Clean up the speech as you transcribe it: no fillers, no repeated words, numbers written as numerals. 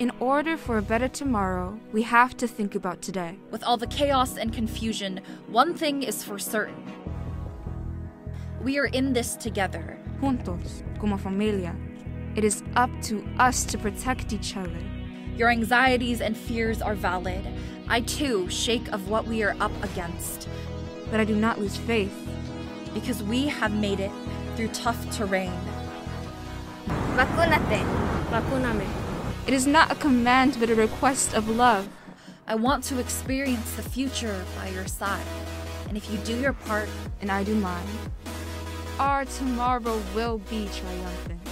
In order for a better tomorrow, we have to think about today. With all the chaos and confusion, one thing is for certain. We are in this together. Juntos, como familia. It is up to us to protect each other. Your anxieties and fears are valid. I too shake of what we are up against. But I do not lose faith. Because we have made it through tough terrain. Vacúnate. Vacúname. It is not a command, but a request of love. I want to experience the future by your side. And if you do your part, and I do mine, our tomorrow will be triumphant.